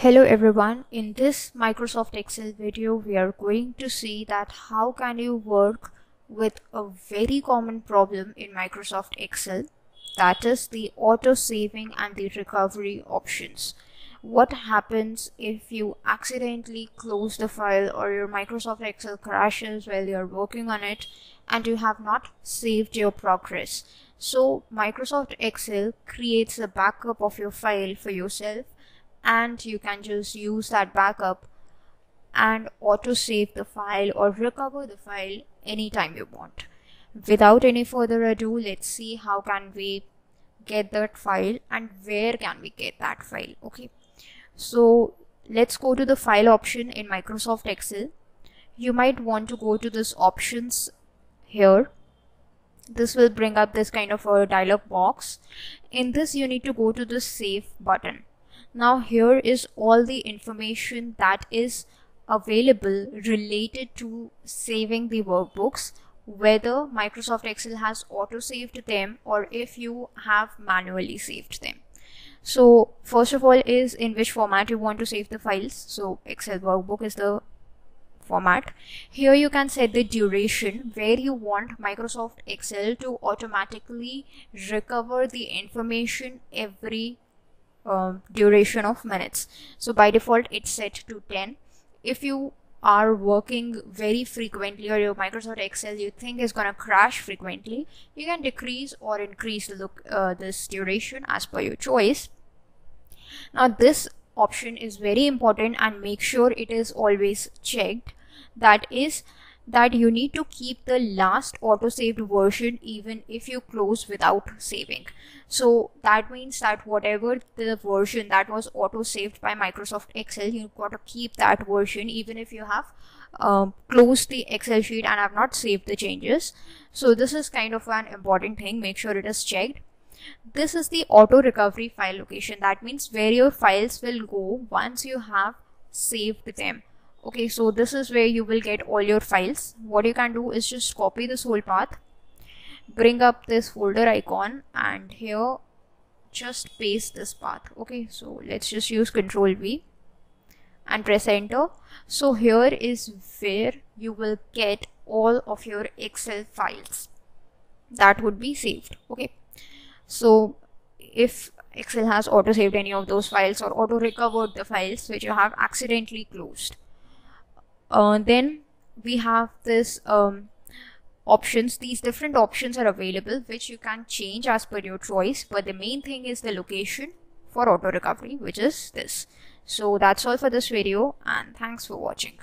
Hello everyone, in this Microsoft Excel video we are going to see that how can you work with a very common problem in Microsoft Excel, that is the auto saving and the recovery options. What happens if you accidentally close the file or your Microsoft Excel crashes while you're working on it and you have not saved your progress? So Microsoft Excel creates a backup of your file for yourself, and you can just use that backup and auto save the file or recover the file anytime you want. Without any further ado, let's see how can we get that file and where can we get that file. Okay, so let's go to the file option in Microsoft Excel. You might want to go to this options here. This will bring up this kind of a dialog box. In this you need to go to the save button. Now here is all the information that is available related to saving the workbooks, whether Microsoft Excel has auto-saved them or if you have manually saved them. So first of all is in which format you want to save the files. So Excel workbook is the format. Here you can set the duration where you want Microsoft Excel to automatically recover the information every duration of minutes. So by default it's set to 10. If you are working very frequently or your Microsoft Excel you think is gonna crash frequently, you can decrease or increase this duration as per your choice. Now this option is very important, and make sure it is always checked, that is that you need to keep the last auto-saved version even if you close without saving. So that means that whatever the version that was auto-saved by Microsoft Excel, you've got to keep that version even if you have closed the Excel sheet and have not saved the changes. So this is kind of an important thing, make sure it is checked. This is the auto recovery file location, that means where your files will go once you have saved them. Okay, so this is where you will get all your files. What you can do is just copy this whole path, bring up this folder icon, and here just paste this path. Okay, so let's just use Ctrl+V and press enter. So here is where you will get all of your Excel files that would be saved. Okay, so if Excel has auto saved any of those files or auto recovered the files which you have accidentally closed. Then we have this options. These different options are available which you can change as per your choice, but the main thing is the location for auto recovery, which is this. So that's all for this video, and thanks for watching.